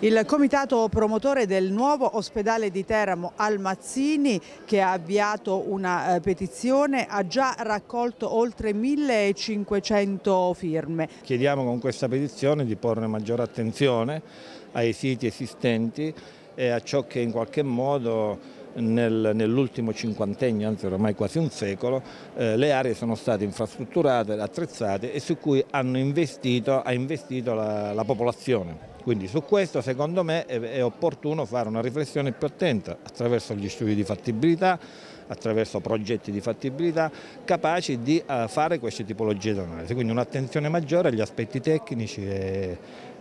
Il comitato promotore del nuovo ospedale di Teramo al Mazzini, che ha avviato una petizione, ha già raccolto oltre 1500 firme. Chiediamo con questa petizione di porre maggiore attenzione ai siti esistenti e a ciò che in qualche modo nell'ultimo cinquantennio, anzi ormai quasi un secolo, le aree sono state infrastrutturate, attrezzate e su cui ha investito la popolazione. Quindi su questo secondo me è opportuno fare una riflessione più attenta attraverso gli studi di fattibilità, attraverso progetti di fattibilità capaci di fare queste tipologie di analisi, quindi un'attenzione maggiore agli aspetti tecnici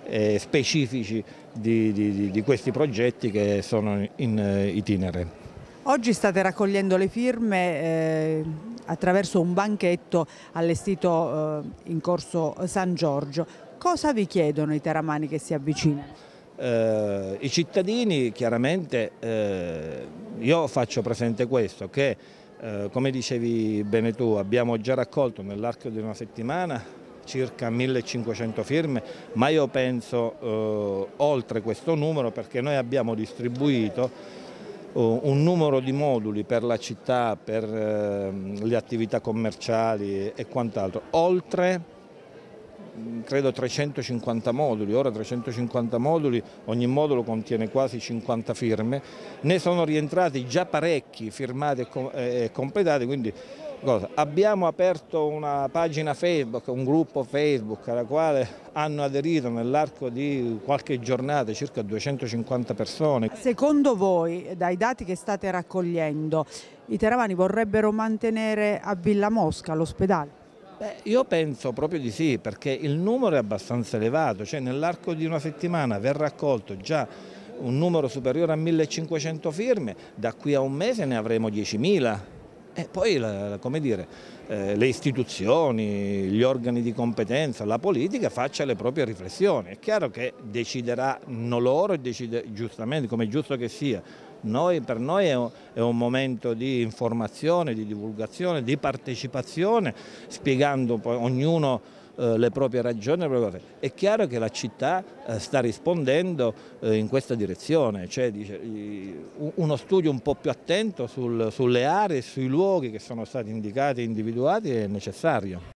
e specifici di questi progetti che sono in itinere. Oggi state raccogliendo le firme attraverso un banchetto allestito in corso San Giorgio. Cosa vi chiedono i teramani che si avvicinano? I cittadini chiaramente, io faccio presente questo, che come dicevi bene tu, abbiamo già raccolto nell'arco di una settimana circa 1500 firme, ma io penso oltre questo numero, perché noi abbiamo distribuito un numero di moduli per la città, per le attività commerciali e quant'altro, oltre credo 350 moduli, ora 350 moduli, ogni modulo contiene quasi 50 firme, ne sono rientrati già parecchi firmati e completati, quindi abbiamo aperto una pagina Facebook, un gruppo Facebook alla quale hanno aderito nell'arco di qualche giornata circa 250 persone. Secondo voi, dai dati che state raccogliendo, i teramani vorrebbero mantenere a Villa Mosca l'ospedale? Io penso proprio di sì, perché il numero è abbastanza elevato, cioè nell'arco di una settimana aver raccolto già un numero superiore a 1500 firme, da qui a un mese ne avremo 10.000. E poi, come dire, le istituzioni, gli organi di competenza, la politica faccia le proprie riflessioni. È chiaro che decideranno loro, giustamente, come è giusto che sia. Per noi è un momento di informazione, di divulgazione, di partecipazione, spiegando poi ognuno le proprie ragioni. È chiaro che la città sta rispondendo in questa direzione, cioè uno studio un po' più attento sulle aree e sui luoghi che sono stati indicati e individuati è necessario.